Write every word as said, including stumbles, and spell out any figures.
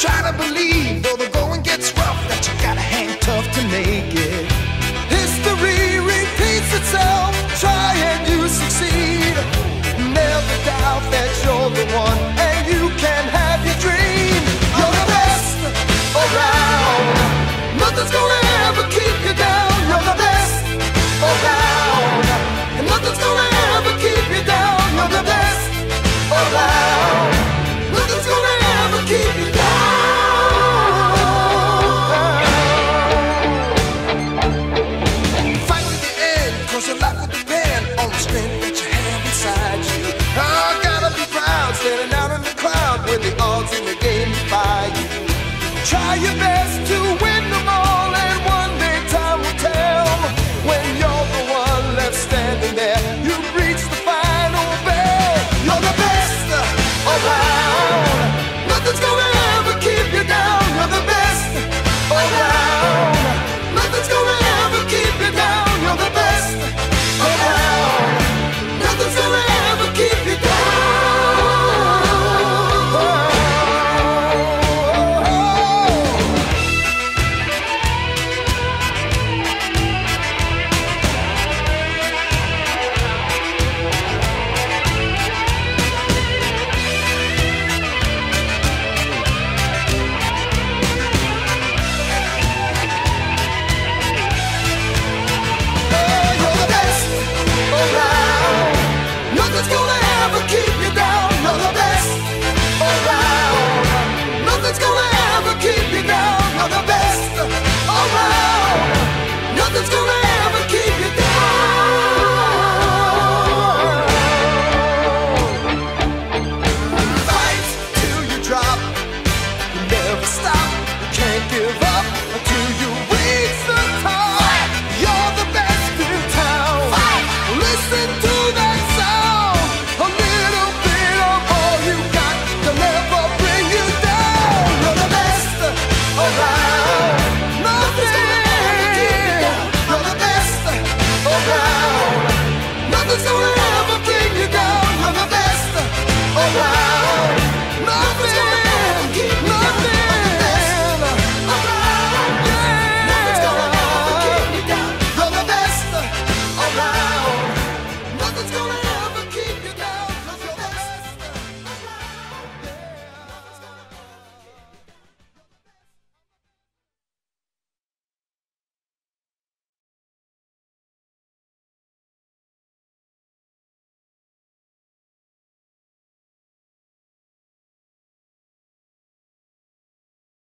try to believe.